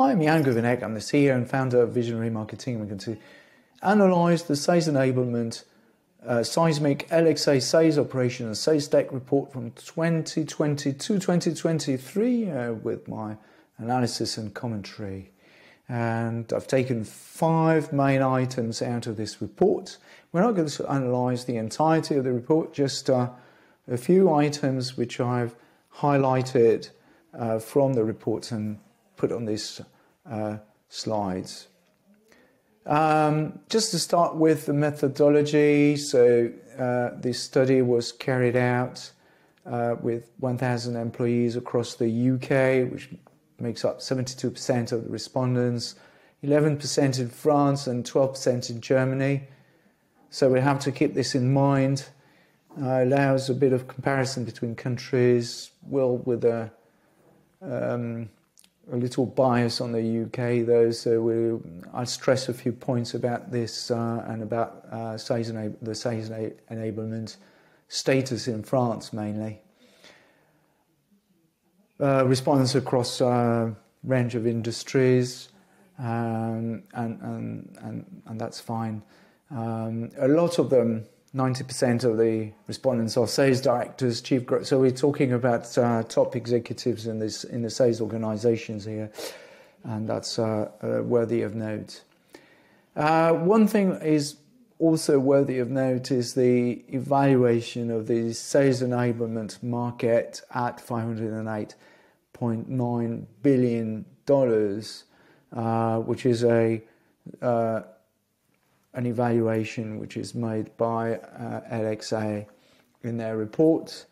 I'm Jan Govinek, I'm the CEO and founder of Visionary Marketing. We're going to analyse the sales enablement, seismic LXA sales operation and SalesTech report from 2020 to 2023 with my analysis and commentary. And I've taken 5 main items out of this report. We're not going to analyse the entirety of the report, just a few items which I've highlighted from the report and put on these slides. Just to start with the methodology, so this study was carried out with 1,000 employees across the UK, which makes up 72% of the respondents, 11% in France and 12% in Germany. So we have to keep this in mind. Allows a bit of comparison between countries, well, with a little bias on the UK though, so I'll stress a few points about this and about the sales enablement status in France mainly. Respondents across a range of industries, and that's fine. A lot of them, 90% of the respondents, are sales directors, chief growth. So we're talking about top executives in the sales organisations here, and that's worthy of note. One thing is also worthy of note is the evaluation of the sales enablement market at $508.9 billion, which is an evaluation which is made by LXA in their report,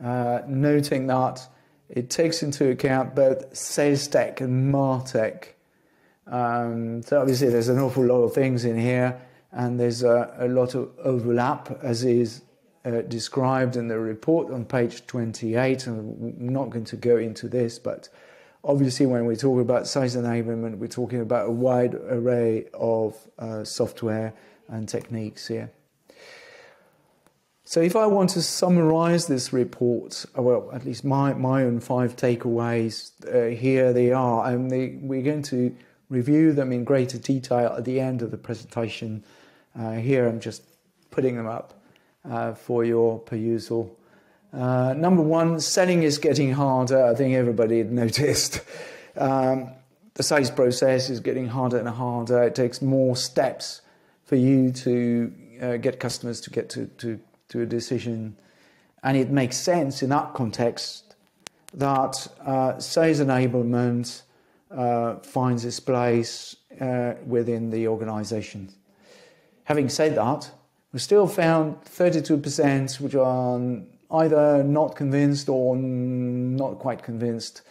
noting that it takes into account both SalesTech and MarTech. So obviously there's an awful lot of things in here, and there's a lot of overlap, as is described in the report on page 28, and I'm not going to go into this, but obviously when we talk about sales enablement, we're talking about a wide array of software and techniques here. So if I want to summarise this report, well, at least my own 5 takeaways, here they are, and we're going to review them in greater detail at the end of the presentation. Here I'm just putting them up for your perusal. Number one, selling is getting harder. I think everybody had noticed. The sales process is getting harder and harder. It takes more steps for you to get customers to get to a decision. And it makes sense in that context that sales enablement finds its place within the organisation. Having said that, we still found 32% which are either not convinced or not quite convinced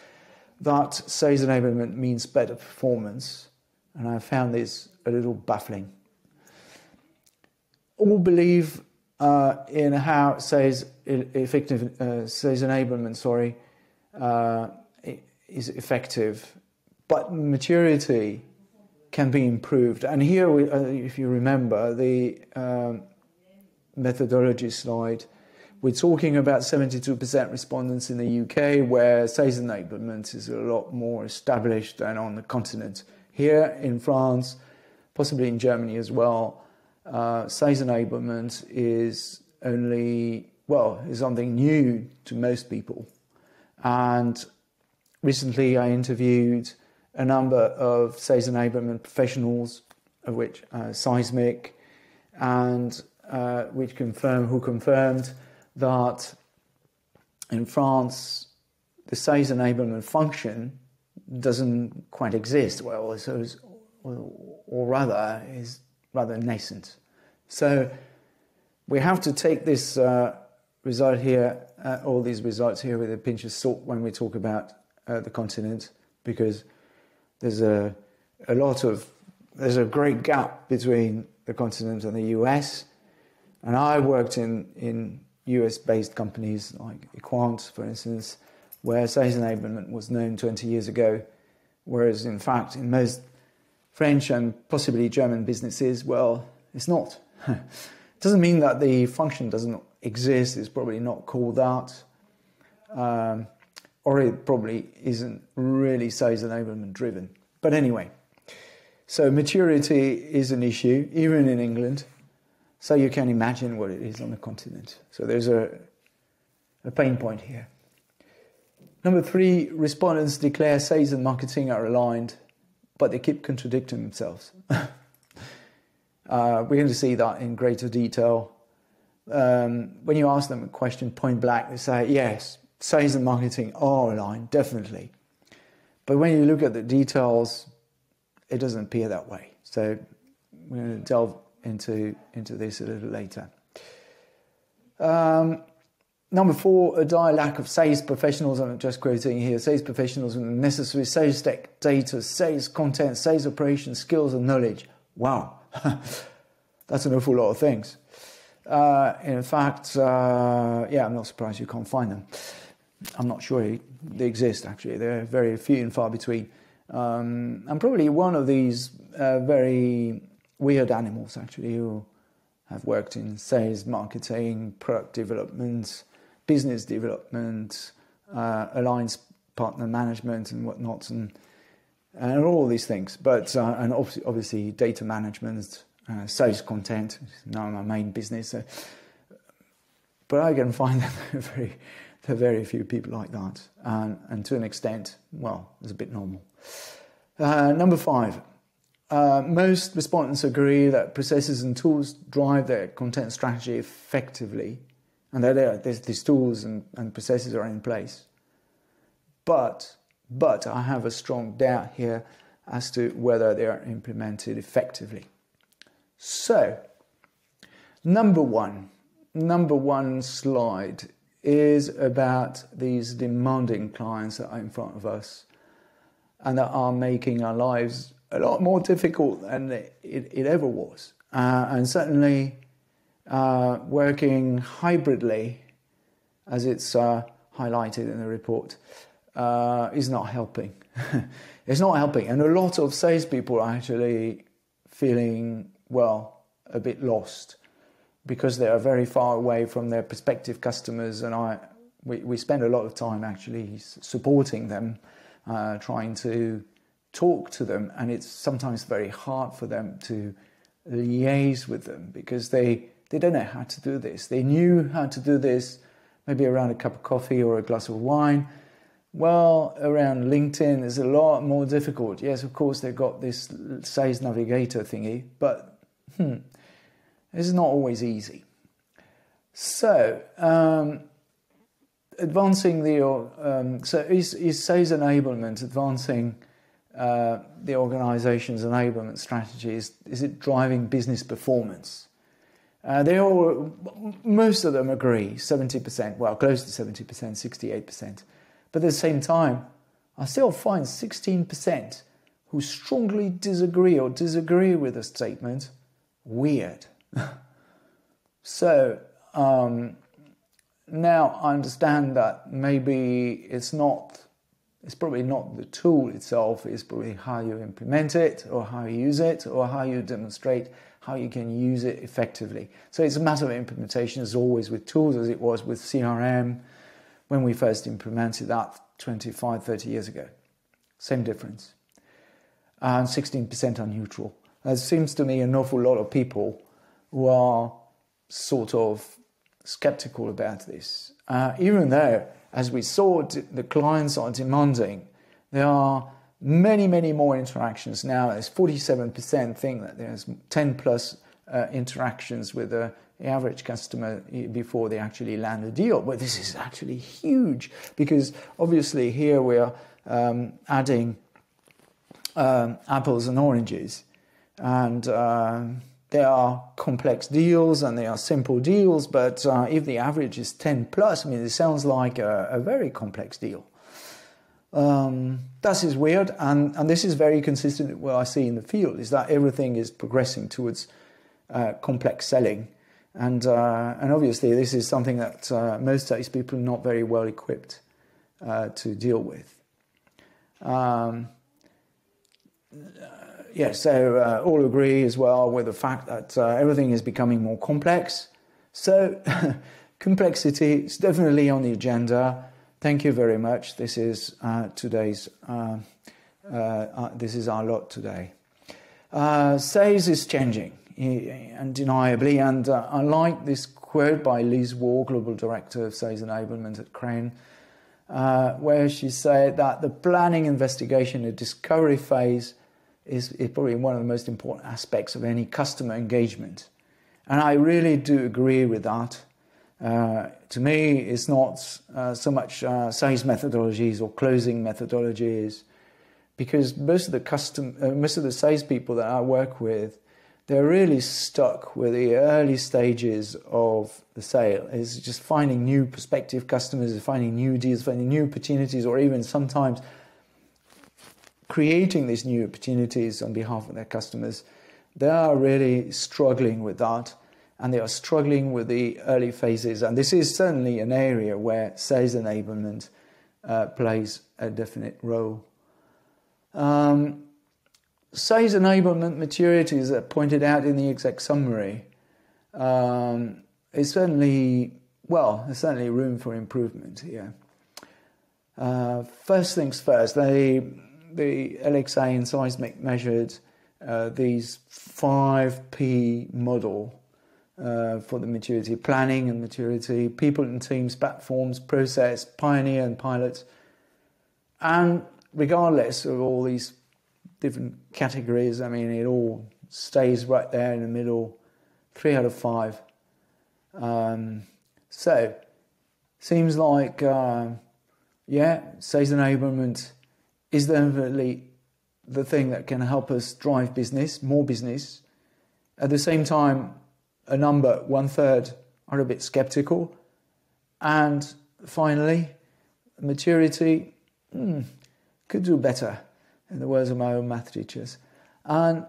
that sales enablement means better performance, and I found this a little baffling. All believe in how sales enablement is effective, but maturity can be improved. And here, we, if you remember the methodology slide, we're talking about 72% respondents in the UK, where sales enablement is a lot more established than on the continent. Here in France, possibly in Germany as well, sales enablement is only, well, is something new to most people. And recently I interviewed a number of sales enablement professionals, of which Seismic, and who confirmed that in France the sales enablement function doesn't quite exist, well, so it's, or rather is rather nascent. So we have to take this result here, all these results here, with a pinch of salt when we talk about the continent, because there's a great gap between the continent and the US, and I worked in US-based companies like Equant, for instance, where sales enablement was known 20 years ago, whereas in fact in most French and possibly German businesses, well, it's not. It doesn't mean that the function doesn't exist, it's probably not called that, or it probably isn't really sales enablement driven. But anyway, so maturity is an issue, even in England. So you can imagine what it is on the continent. So there's a pain point here. Number 3, respondents declare sales and marketing are aligned, but they keep contradicting themselves. We're going to see that in greater detail. When you ask them a question point blank, they say, yes, sales and marketing are aligned, definitely. But when you look at the details, it doesn't appear that way. So we're going to delve into this a little later. Number 4, a dire lack of sales professionals. I'm just quoting here, sales professionals and necessary sales tech, data, sales content, sales operations, skills and knowledge. Wow, that's an awful lot of things. In fact, yeah, I'm not surprised you can't find them. I'm not sure they exist, actually. They're very few and far between. I'm probably one of these very weird animals, actually, who have worked in sales, marketing, product development, business development, alliance partner management and whatnot, and all these things. But and obviously data management, sales content, now my main business. So. But I can find that there are very few people like that. And to an extent, well, it's a bit normal. Number 5. Most respondents agree that processes and tools drive their content strategy effectively, and that these tools and processes are in place. But I have a strong doubt here as to whether they are implemented effectively. So, number one slide is about these demanding clients that are in front of us and that are making our lives a lot more difficult than it ever was. And certainly working hybridly, as it's highlighted in the report, is not helping. It's not helping. And a lot of salespeople are actually feeling, well, a bit lost because they are very far away from their prospective customers. And we spend a lot of time actually supporting them, trying to talk to them, and it's sometimes very hard for them to liaise with them because they don't know how to do this. They knew how to do this maybe around a cup of coffee or a glass of wine. Well, around LinkedIn is a lot more difficult. Yes, of course, they've got this sales navigator thingy, but it's not always easy. So, advancing the... so is sales enablement advancing... the organization's enablement strategies, is it driving business performance? Most of them agree, 70%, well, close to 70%, 68%. But at the same time, I still find 16% who strongly disagree or disagree with the statement weird. So, now I understand that maybe it's probably not the tool itself, it's probably how you implement it or how you use it or how you demonstrate how you can use it effectively. So it's a matter of implementation, as always with tools, as it was with CRM when we first implemented that 25, 30 years ago. Same difference. And 16% are neutral. That seems to me an awful lot of people who are sort of skeptical about this, even though, as we saw, the clients are demanding. There are many, many more interactions now. There's 47% think that there's 10 plus interactions with the average customer before they actually land a deal. But this is actually huge because obviously here we are adding apples and oranges, and there are complex deals and there are simple deals, but if the average is 10 plus, I mean, it sounds like a very complex deal. That is weird, and this is very consistent with what I see in the field, is that everything is progressing towards complex selling. And obviously, this is something that most salespeople are not very well equipped to deal with. Yeah, so all agree as well with the fact that everything is becoming more complex. So complexity is definitely on the agenda. Thank you very much. This is today's this is our lot today. Sales is changing, undeniably, and I like this quote by Liz Waugh, Global Director of Sales Enablement at Crane, where she said that the planning, investigation, and discovery phase is probably one of the most important aspects of any customer engagement. And I really do agree with that. To me, it's not so much sales methodologies or closing methodologies, because most of the salespeople that I work with, they're really stuck with the early stages of the sale. It's just finding new prospective customers, finding new deals, finding new opportunities, or even sometimes creating these new opportunities on behalf of their customers. They are really struggling with that, and they are struggling with the early phases. And this is certainly an area where sales enablement plays a definite role. Sales enablement maturity, as I pointed out in the exec summary, is certainly, well, there's certainly room for improvement here. First things first, the LXA and Seismic measured these 5P model for the maturity: planning and maturity, people and teams, platforms, process, pioneer and pilots. And regardless of all these different categories, I mean, it all stays right there in the middle, 3 out of 5. So, seems like, yeah, sales enablement is definitely the thing that can help us drive business, more business. At the same time, a number, 1/3, are a bit skeptical. And finally, maturity could do better, in the words of my own math teachers. And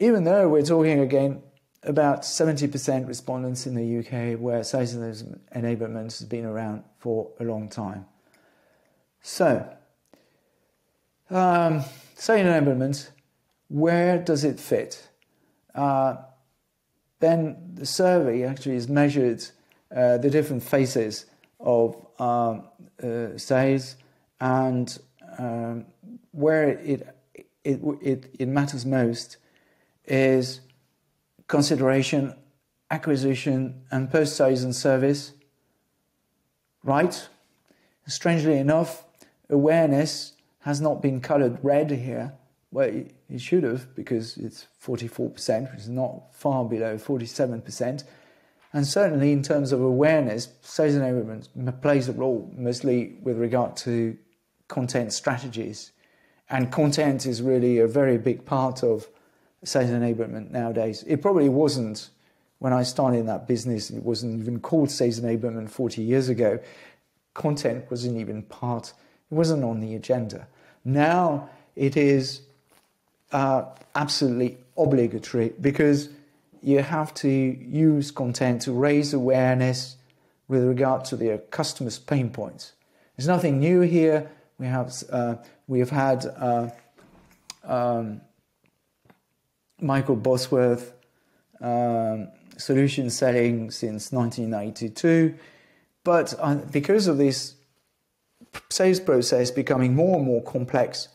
even though we're talking again about 70% respondents in the UK where sales enablement has been around for a long time. So, sales enablement, where does it fit? Then the survey actually has measured the different phases of sales, and where it matters most is consideration, acquisition, and post-sales and service. Right? Strangely enough, awareness has not been coloured red here. Well, it should have, because it's 44%, which is not far below 47%. And certainly in terms of awareness, sales enablement plays a role, mostly with regard to content strategies. And content is really a very big part of sales enablement nowadays. It probably wasn't when I started in that business. It wasn't even called sales enablement 40 years ago. Content wasn't even part, it wasn't on the agenda. Now it is absolutely obligatory, because you have to use content to raise awareness with regard to their customers' pain points. There's nothing new here. We have had Michael Bosworth solution selling since 1992, but because of this sales process becoming more and more complex,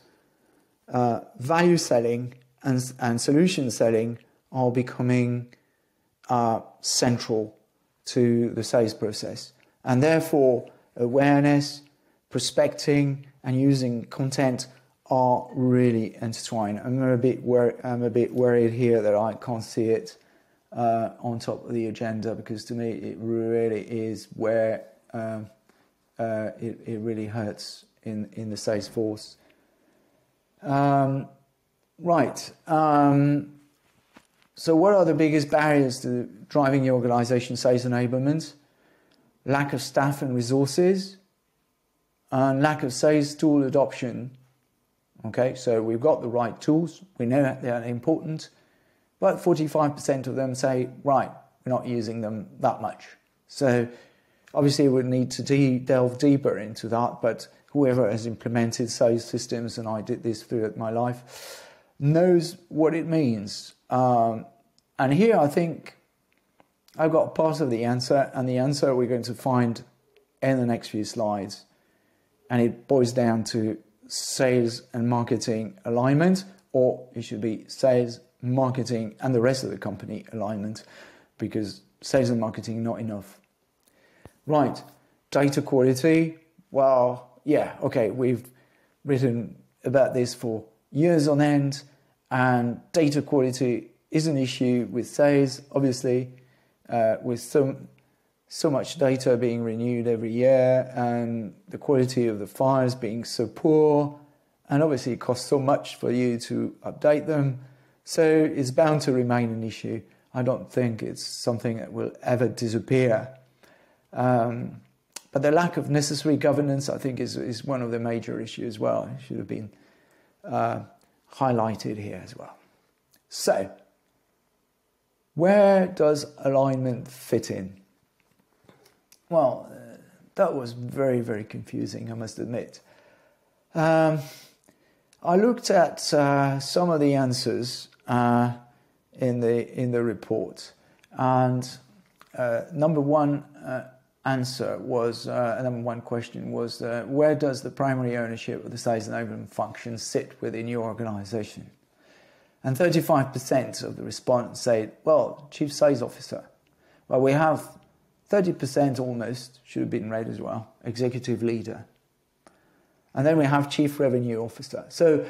value selling and solution selling are becoming central to the sales process, and therefore awareness, prospecting, and using content are really intertwined. I'm a bit worried here that I can't see it on top of the agenda, because to me it really is where it really hurts in the sales force. Right. So what are the biggest barriers to driving the organisation sales enablement? Lack of staff and resources, and lack of sales tool adoption. Okay, so we've got the right tools, we know that they are important, but 45% of them say, right, we're not using them that much. So obviously we need to delve deeper into that, but whoever has implemented sales systems, and I did this throughout my life, knows what it means. And here I think I've got part of the answer, and the answer we're going to find in the next few slides. And it boils down to sales and marketing alignment, or it should be sales, marketing and the rest of the company alignment, because sales and marketing not enough. Right, data quality. Well, yeah, okay, we've written about this for years on end, and data quality is an issue with sales, obviously, with so much data being renewed every year and the quality of the files being so poor, and obviously it costs so much for you to update them. So it's bound to remain an issue. I don't think it's something that will ever disappear. But the lack of necessary governance, I think, is one of the major issues as well. It should have been highlighted here as well. So, where does alignment fit in? Well, that was very, very confusing, I must admit. I looked at some of the answers in the report, and number one question was where does the primary ownership of the sales enablement function sit within your organisation? And 35% of the respondents said, well, chief sales officer. Well, we have 30% almost, should have been read as well, executive leader. And then we have Chief Revenue Officer. So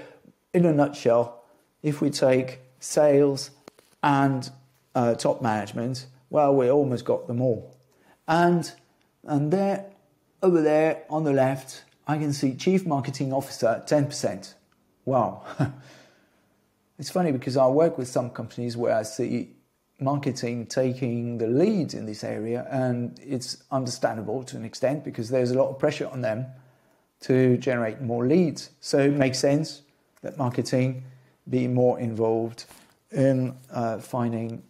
in a nutshell, if we take sales and top management, well, we almost got them all. And there, over there on the left, I can see Chief Marketing Officer, 10%. Wow. It's funny because I work with some companies where I see marketing taking the lead in this area, and it's understandable to an extent because there's a lot of pressure on them to generate more leads. So it makes sense that marketing be more involved in finding,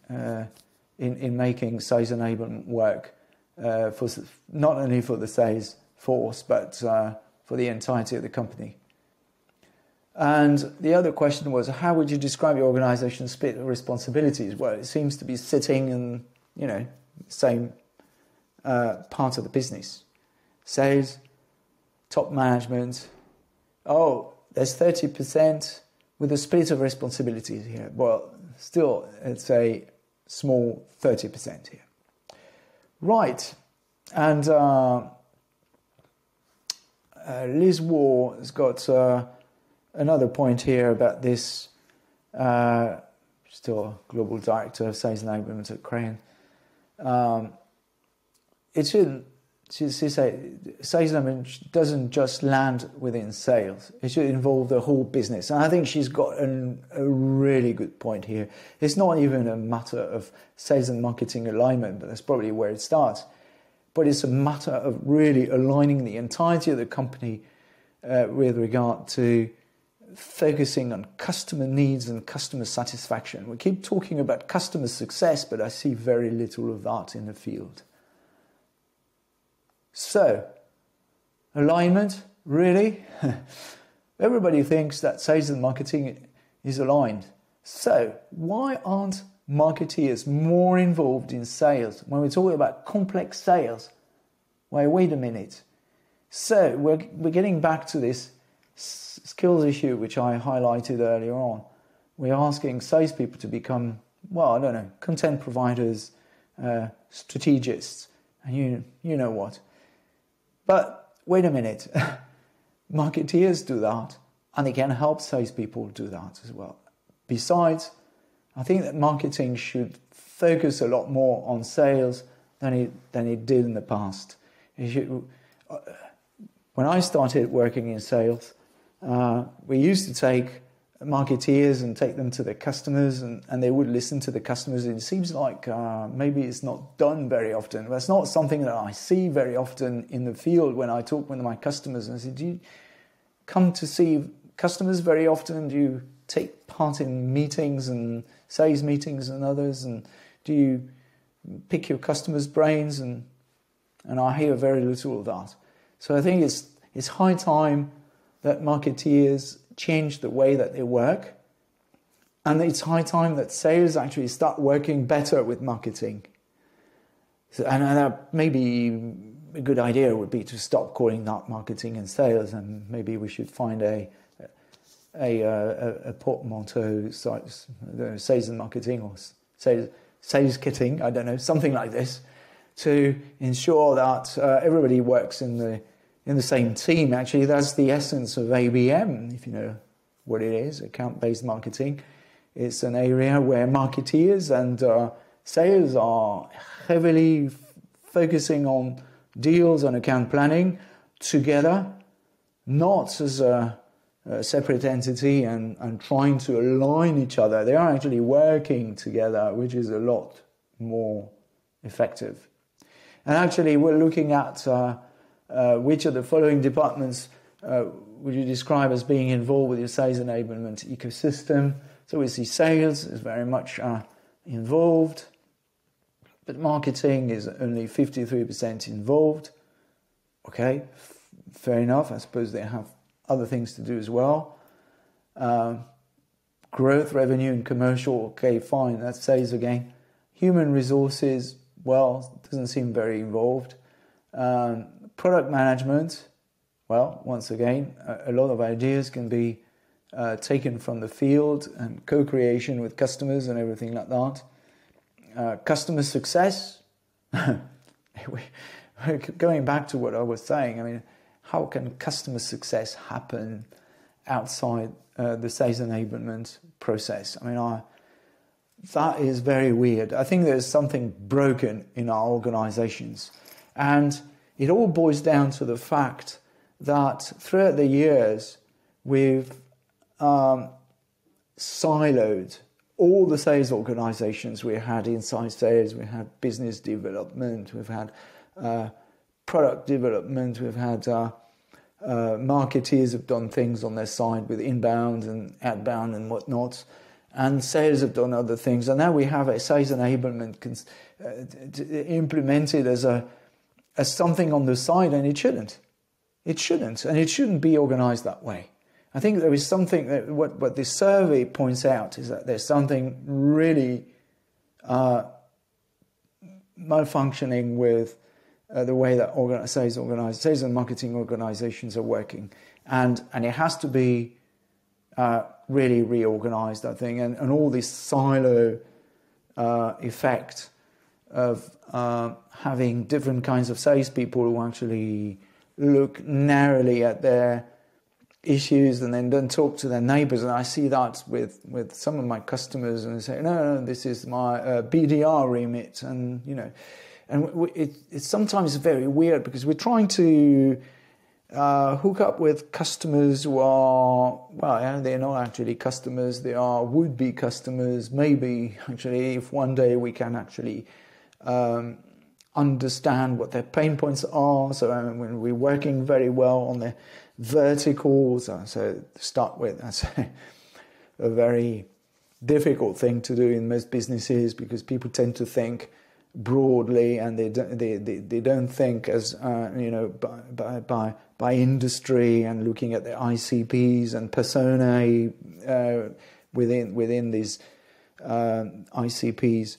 in making sales enablement work, for not only for the sales force, but for the entirety of the company. And the other question was, how would you describe your organization's split of responsibilities? Well, it seems to be sitting in, you know, same part of the business. Sales, top management. Oh, there's 30% with a split of responsibilities here. Well, still, it's a small 30% here. Right. And Liz Waugh has got another point here about this. Still global director of sales enablement at Crane. It shouldn't. She said, sales enablement doesn't just land within sales. It should involve the whole business. And I think she's got a really good point here. It's not even a matter of sales and marketing alignment, but that's probably where it starts. But it's a matter of really aligning the entirety of the company with regard to focusing on customer needs and customer satisfaction. We keep talking about customer success, but I see very little of that in the field. So, alignment, really? Everybody thinks that sales and marketing is aligned. So, why aren't marketeers more involved in sales? When we're talking about complex sales, wait a minute. So, we're getting back to this skills issue which I highlighted earlier on. We're asking salespeople to become, well, I don't know, content providers, strategists, and you know what. But wait a minute, marketeers do that, and they can help salespeople do that as well. Besides, I think that marketing should focus a lot more on sales than it did in the past. It should, when I started working in sales, we used to take marketeers and take them to the customers, and they would listen to the customers. And it seems like maybe it's not done very often. That's not something that I see very often in the field when I talk with my customers. And I say, do you come to see customers very often? Do you take part in meetings and sales meetings and others? And do you pick your customers' brains? And I hear very little of that. So I think it's high time that marketeers change the way that they work, and it's high time that sales actually start working better with marketing. So, and maybe a good idea would be to stop calling that marketing and sales, and maybe we should find a portmanteau, sales and marketing, or sales kitting, I don't know, something like this, to ensure that everybody works in the same team. Actually, that's the essence of ABM, if you know what it is, account-based marketing. It's an area where marketeers and sales are heavily focusing on deals and account planning together, not as a separate entity and trying to align each other. They are actually working together, which is a lot more effective. And actually, we're looking at which of the following departments would you describe as being involved with your sales enablement ecosystem. So we see sales is very much involved, but marketing is only 53% involved. Okay, fair enough. I suppose they have other things to do as well. Growth, revenue and commercial, okay, fine, that's sales again. Human resources, well, doesn't seem very involved. Product management, well, once again, a lot of ideas can be taken from the field, and co-creation with customers and everything like that. Customer success, going back to what I was saying, I mean, how can customer success happen outside the sales enablement process? I mean, that is very weird. I think there's something broken in our organizations. And it all boils down to the fact that throughout the years, we've siloed all the sales organizations. We had inside sales, we had business development, we've had product development, we've had marketeers have done things on their side with inbound and outbound and whatnot, and sales have done other things. And now we have a sales enablement implemented as something on the side, and it shouldn't. It shouldn't, and it shouldn't be organized that way. I think there is something that what this survey points out is that there's something really malfunctioning with the way that sales and marketing organizations are working. And it has to be really reorganized, I think. And all this silo effect of having different kinds of salespeople who actually look narrowly at their issues and then don't talk to their neighbors. And I see that with some of my customers, and they say, no, this is my BDR remit. And, you know, and it's sometimes very weird because we're trying to hook up with customers who are, well, they're not actually customers. They are would-be customers. Maybe, actually, if one day we can actually understand what their pain points are. So when we're working very well on their verticals, so start with, that's a very difficult thing to do in most businesses because people tend to think broadly, and they don't think as by industry and looking at their ICPs and personae within these ICPs,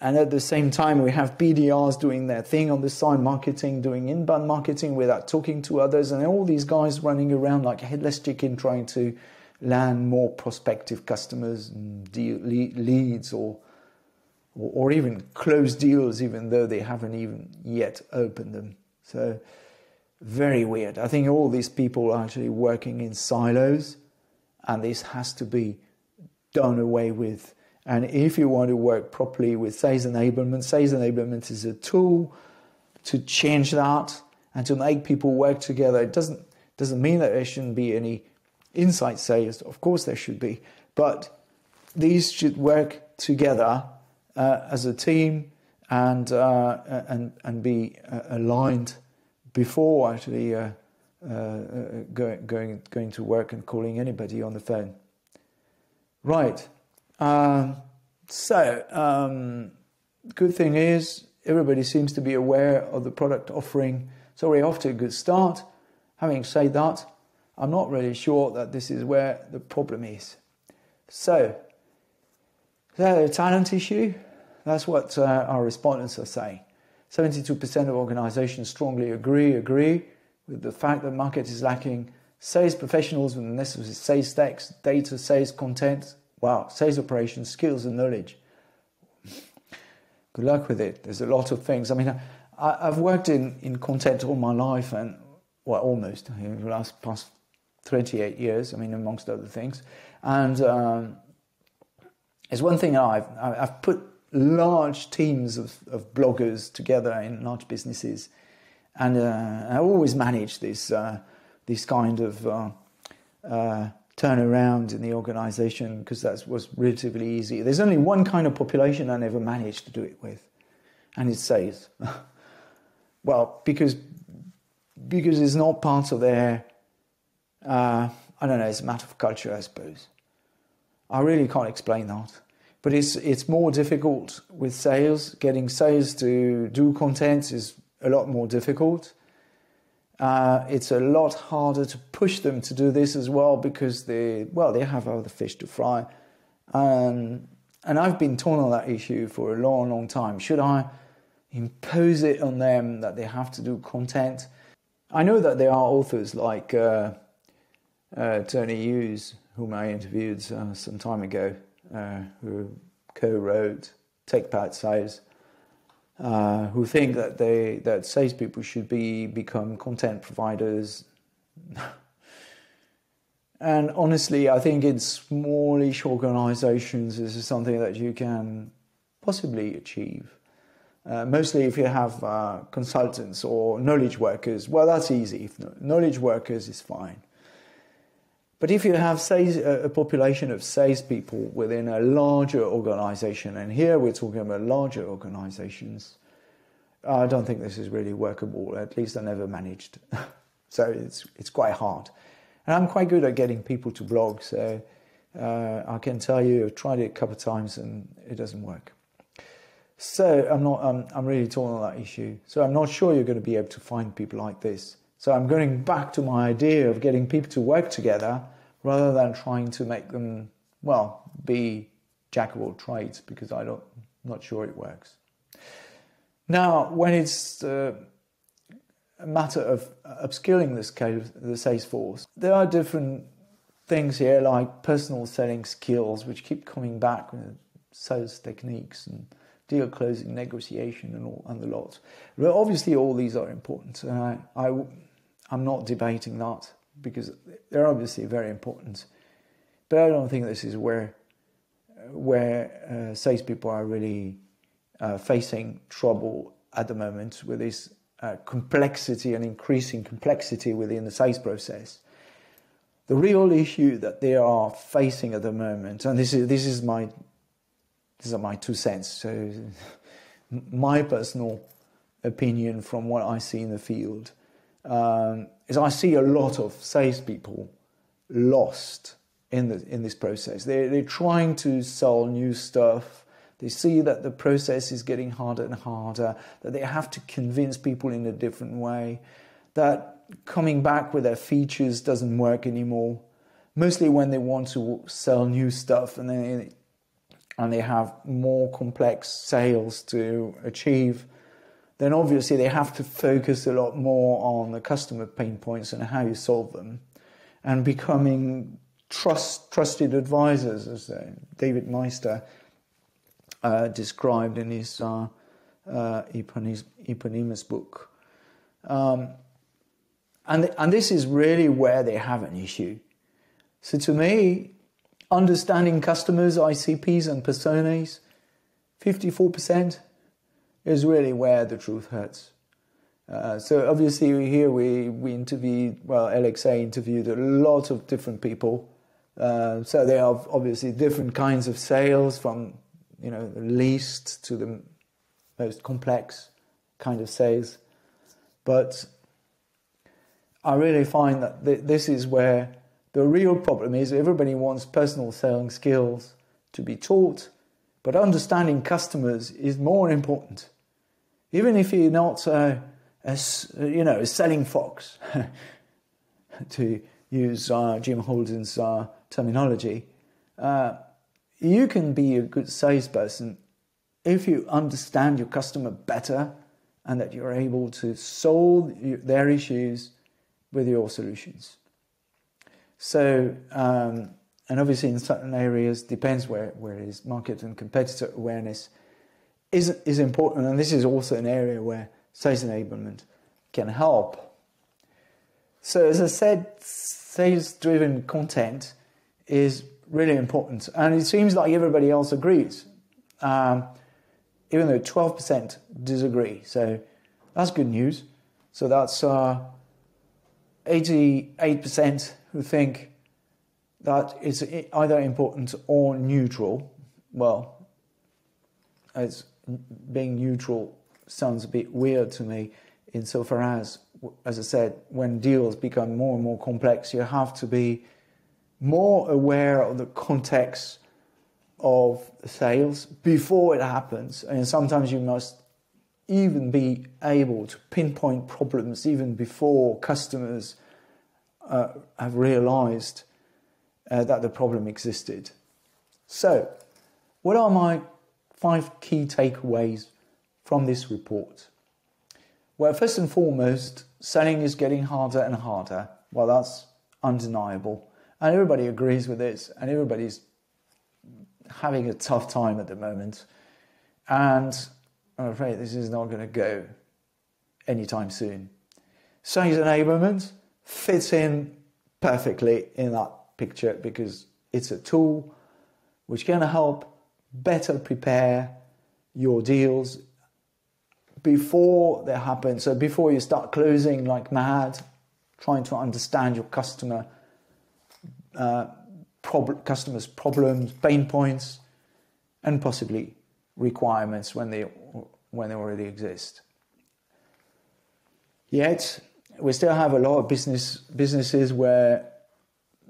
and at the same time we have BDRs doing their thing on the side, marketing doing inbound marketing without talking to others, and all these guys running around like a headless chicken trying to land more prospective customers and leads or even close deals, even though they haven't even yet opened them. So very weird. I think all these people are actually working in silos, and this has to be done away with. And if you want to work properly with sales enablement is a tool to change that and to make people work together. It doesn't mean that there shouldn't be any inside sales. Of course there should be, but these should work together as a team and be aligned before actually going to work and calling anybody on the phone. Right. Good thing is everybody seems to be aware of the product offering. So we're off to a good start. Having said that, I'm not really sure that this is where the problem is. So is that a talent issue? That's what our respondents are saying. 72% of organizations strongly agree with the fact that market is lacking sales professionals with the necessary sales techs, data, sales content, wow, sales operations, skills and knowledge. Good luck with it. There's a lot of things. I mean, I've worked in content all my life, and well, almost in the last past 28 years, I mean, amongst other things. And it's one thing I've put large teams of bloggers together in large businesses, and I always manage this this kind of turnaround in the organisation, because that was relatively easy. There's only one kind of population I never managed to do it with, and it's sales. Well, because it's not part of their, I don't know, it's a matter of culture, I suppose. I really can't explain that. But it's more difficult with sales. Getting sales to do content is a lot more difficult. It's a lot harder to push them to do this as well, because they have other fish to fry. And I've been torn on that issue for a long, long time. Should I impose it on them that they have to do content? I know that there are authors like Tony Hughes, whom I interviewed some time ago, who co-wrote Take Back Sales, who think that that salespeople should become content providers. And honestly, I think in smallish organisations, this is something that you can possibly achieve. Mostly if you have consultants or knowledge workers, well, that's easy. If not, knowledge workers is fine. But if you have a population of salespeople within a larger organisation, and here we're talking about larger organisations, I don't think this is really workable. At least I never managed. So it's quite hard. And I'm quite good at getting people to blog, so I can tell you I've tried it a couple of times and it doesn't work. So I'm really torn on that issue. So I'm not sure you're going to be able to find people like this. So I'm going back to my idea of getting people to work together rather than trying to make them, well, be jack of all trades, because I'm not sure it works. Now, when it's a matter of upskilling the sales force, there are different things here, like personal selling skills, which keep coming back with sales techniques and deal closing, negotiation, and the lot. But obviously, all these are important, and I'm not debating that, because they're obviously very important. But I don't think this is where salespeople are really facing trouble at the moment, with this complexity and increasing complexity within the sales process. The real issue that they are facing at the moment, and these are my 2 cents, so my personal opinion from what I see in the field, is I see a lot of salespeople lost in this process. They're trying to sell new stuff. They see that the process is getting harder and harder, that they have to convince people in a different way, that coming back with their features doesn't work anymore, mostly when they want to sell new stuff, and then they have more complex sales to achieve. Then obviously they have to focus a lot more on the customer pain points and how you solve them, and becoming trusted advisors, as David Meister described in his eponymous book. And this is really where they have an issue. So to me, understanding customers, ICPs and personas, 54%, is really where the truth hurts. So obviously here we interviewed, well, LXA interviewed a lot of different people. So there are obviously different kinds of sales, from, you know, the least to the most complex kind of sales. But I really find that this is where the real problem is. Everybody wants personal selling skills to be taught, but understanding customers is more important. Even if you're not, a selling fox, to use Jim Holden's terminology, you can be a good salesperson if you understand your customer better and that you're able to solve their issues with your solutions. So, and obviously in certain areas, depends where it is, market and competitor awareness is important. And this is also an area where sales enablement can help. So as I said, sales-driven content is really important. And it seems like everybody else agrees, even though 12% disagree. So that's good news. So that's 88% who think that it's either important or neutral. Well, as being neutral sounds a bit weird to me, insofar as I said, when deals become more and more complex, you have to be more aware of the context of sales before it happens. And sometimes you must even be able to pinpoint problems even before customers have realized that the problem existed. So, what are my 5 key takeaways from this report? Well, first and foremost, selling is getting harder and harder. Well, that's undeniable. And everybody agrees with this, and everybody's having a tough time at the moment. And I'm afraid this is not going to go anytime soon. Sales enablement fits in perfectly in that picture because it's a tool which can help better prepare your deals before they happen. So before you start closing like mad, trying to understand your customer, customer's problems, pain points, and possibly requirements when they already exist. Yet we still have a lot of businesses where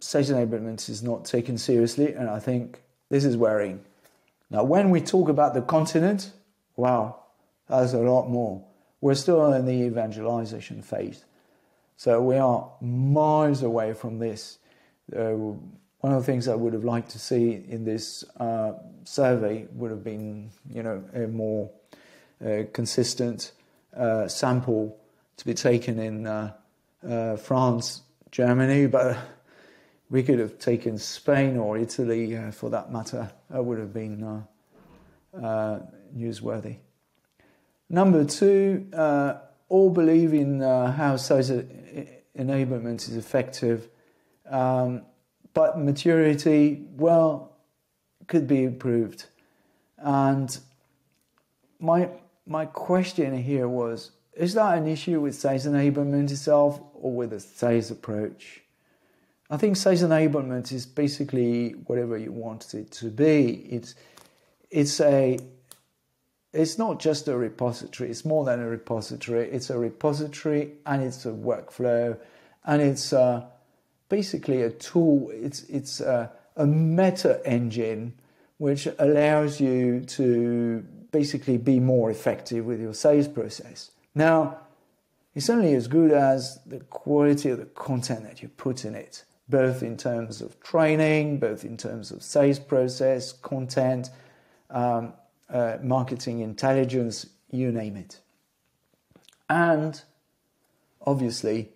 sales enablement is not taken seriously, and I think this is worrying. Now, when we talk about the continent, wow, that's a lot more. We're still in the evangelization phase, so we are miles away from this. One of the things I would have liked to see in this survey would have been, you know, a more consistent sample to be taken in France, Germany, but we could have taken Spain or Italy for that matter. That would have been newsworthy. Number 2, all believe in how sales enablement is effective, but maturity, well, could be improved. And my question here was, is that an issue with sales enablement itself or with the sales approach? I think sales enablement is basically whatever you want it to be. It's not just a repository. It's more than a repository. It's a repository and it's a workflow, and it's basically a tool. It's a meta engine which allows you to basically be more effective with your sales process. Now, it's only as good as the quality of the content that you put in it, both in terms of training, both in terms of sales process, content, marketing intelligence, you name it. And obviously,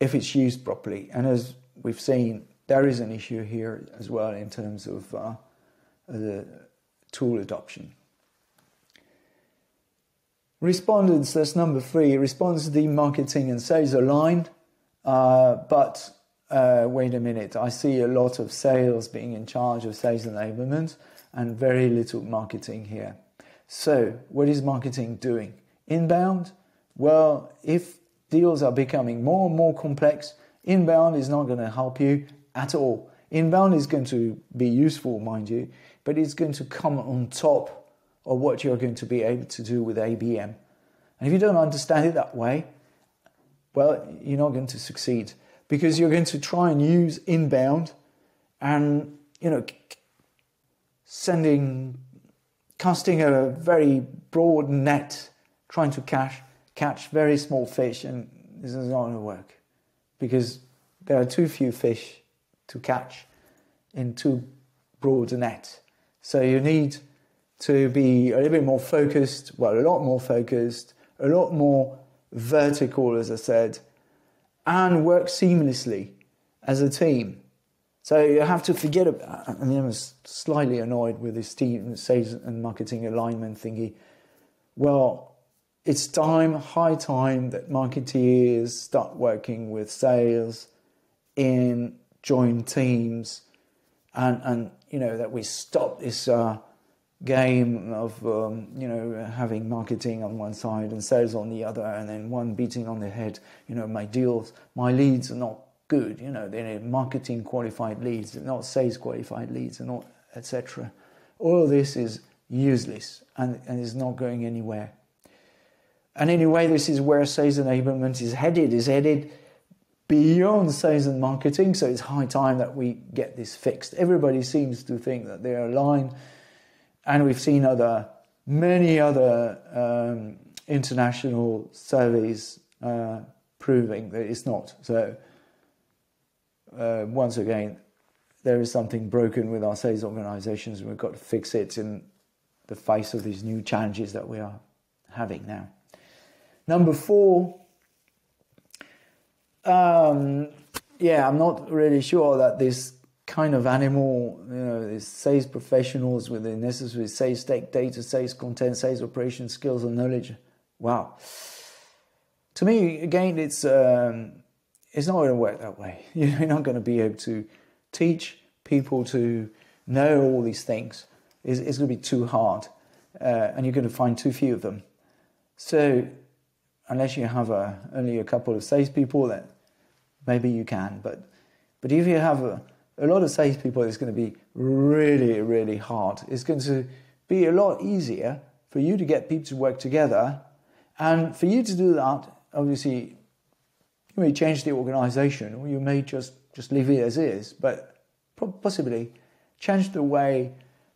if it's used properly, and as we've seen, there is an issue here as well in terms of the tool adoption. Respondents, that's number 3, responds to the marketing and sales aligned, but wait a minute, I see a lot of sales being in charge of sales enablement and very little marketing here. So what is marketing doing? Inbound? Well, if deals are becoming more and more complex, inbound is not going to help you at all. Inbound is going to be useful, mind you, but it's going to come on top of what you're going to be able to do with ABM. And if you don't understand it that way, well, you're not going to succeed because you're going to try and use inbound and, you know, casting a very broad net, trying to catch very small fish, and this is not going to work because there are too few fish to catch in too broad a net. So you need to be a little bit more focused, well, a lot more focused, a lot more vertical, as I said, and work seamlessly as a team. So you have to forget about, I mean, I was slightly annoyed with this team sales and marketing alignment thingy. Well, it's time, high time, that marketeers start working with sales in joint teams, and you know, that we stop this game of you know, having marketing on one side and sales on the other, and then one beating on the head, you know, my deals, my leads are not good, you know, they need marketing qualified leads, not sales qualified leads, and all, etc. All this is useless and is not going anywhere. And anyway, this is where sales enablement is headed beyond sales and marketing, so it's high time that we get this fixed. Everybody seems to think that they're aligned. And we've seen many other international surveys proving that it's not. So once again, there is something broken with our sales organisations, and we've got to fix it in the face of these new challenges that we are having now. Number four, yeah, I'm not really sure that this kind of animal, you know, is sales professionals with the necessary sales tech, data, sales content, sales operation skills and knowledge. Wow. To me, again, it's not going to work that way. You're not going to be able to teach people to know all these things. It's going to be too hard, and you're going to find too few of them. So unless you have only a couple of salespeople, then maybe you can. But if you have a lot of salespeople, is going to be really, really hard. It's going to be a lot easier for you to get people to work together. And for you to do that, obviously, you may change the organization, or you may just leave it as is, but possibly change the way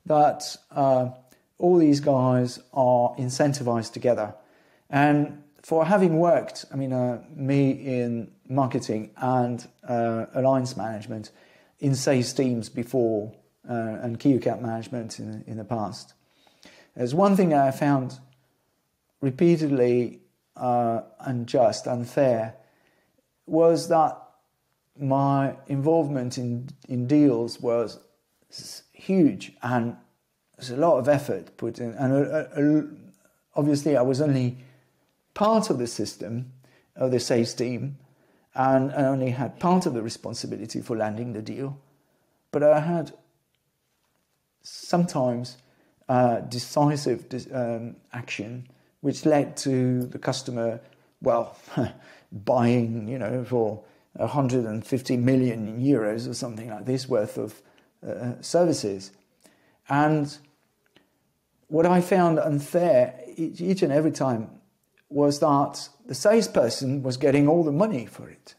that all these guys are incentivized together. And for having worked, I mean, me in marketing and alliance management, in sales teams before, and key account management in the past. There's one thing I found repeatedly unjust, unfair, was that my involvement in deals was huge, and there's a lot of effort put in, and obviously I was only part of the system, of the sales team, and I only had part of the responsibility for landing the deal, but I had sometimes decisive action, which led to the customer, well, buying, you know, for 150 million euros or something like this worth of services. And what I found unfair each and every time was that the salesperson was getting all the money for it.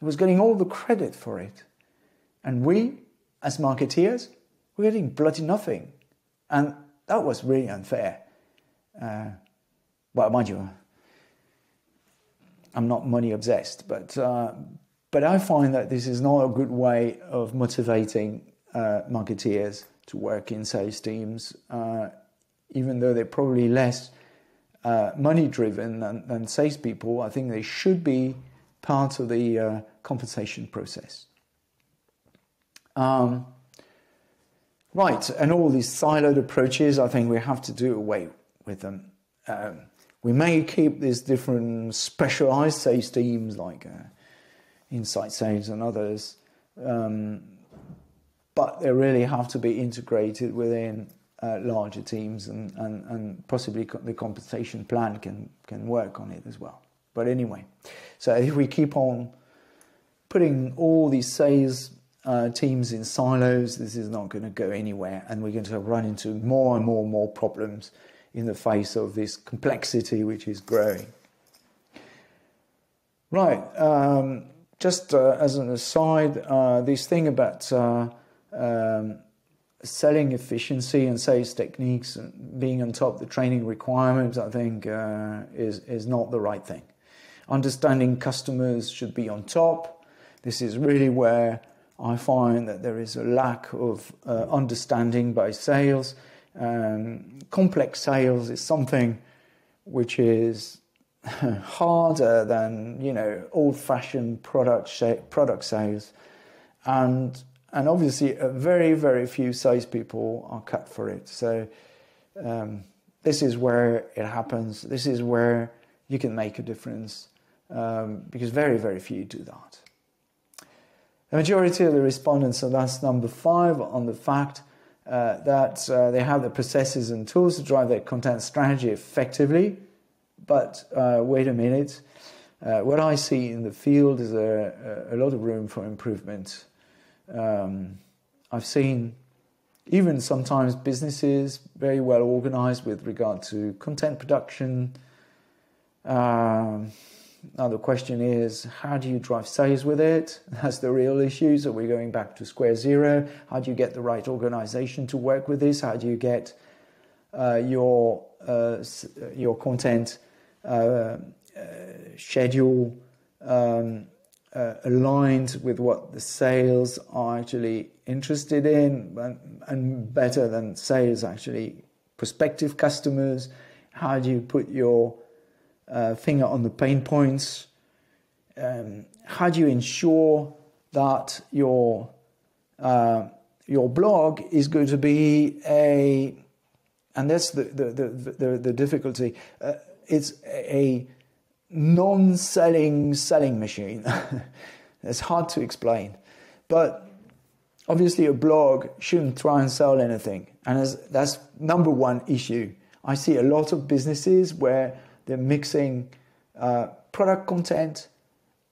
He was getting all the credit for it. And we, as marketeers, were getting bloody nothing. And that was really unfair. Well, mind you, I'm not money obsessed, but I find that this is not a good way of motivating marketeers to work in sales teams, even though they're probably less money-driven than salespeople. I think they should be part of the compensation process. Right, and all these siloed approaches, I think we have to do away with them. We may keep these different specialized sales teams like Insight Sales and others, but they really have to be integrated within larger teams, and possibly the compensation plan can work on it as well. But anyway, so if we keep on putting all these sales teams in silos, this is not going to go anywhere, and we're going to run into more and more problems in the face of this complexity which is growing. Right, just as an aside, this thing about selling efficiency and sales techniques and being on top of the training requirements, I think, is not the right thing. Understanding customers should be on top. This is really where I find that there is a lack of understanding by sales, Complex sales is something which is harder than, you know, old-fashioned product sales, and obviously very few salespeople are cut for it. So this is where it happens. This is where you can make a difference, because very few do that. The majority of the respondents, so that's number 5 on the fact that they have the processes and tools to drive their content strategy effectively. But wait a minute, what I see in the field is a lot of room for improvement. I've seen even sometimes businesses very well organized with regard to content production. Now the question is, how do you drive sales with it? That's the real issue. So we're going back to square zero. How do you get the right organization to work with this? How do you get your content schedule aligned with what the sales are actually interested in, and better than sales, actually prospective customers? How do you put your finger on the pain points? How do you ensure that your blog is going to be a, and that's the difficulty, it's a non-selling machine. It's hard to explain, but obviously a blog shouldn't try and sell anything, and that's number one issue. I see a lot of businesses where they're mixing product content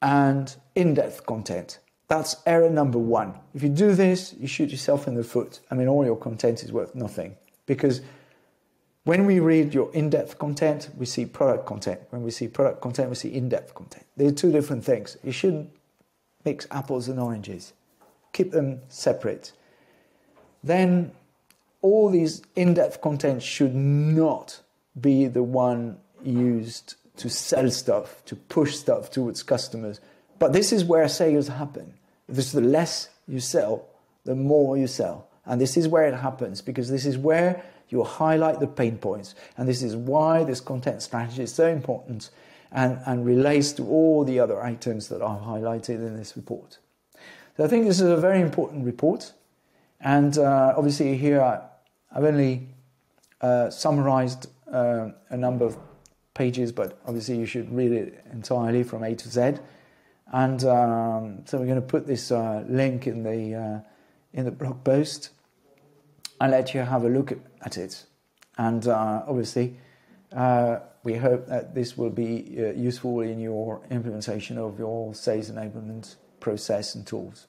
and in-depth content. That's error number 1. If you do this, you shoot yourself in the foot. I mean, all your content is worth nothing, because when we read your in-depth content, we see product content. When we see product content, we see in-depth content. They're two different things. You shouldn't mix apples and oranges. Keep them separate. Then all these in-depth content should not be the one used to sell stuff, to push stuff towards customers. But this is where sales happen. This is the less you sell, the more you sell. And this is where it happens, because this is where you highlight the pain points. And this is why this content strategy is so important, and relates to all the other items that I've highlighted in this report. So I think this is a very important report. And obviously here I've only summarized a number of pages, but obviously you should read it entirely from A to Z. And so we're going to put this link in the blog post. I'll let you have a look at it. And obviously, we hope that this will be useful in your implementation of your sales enablement process and tools.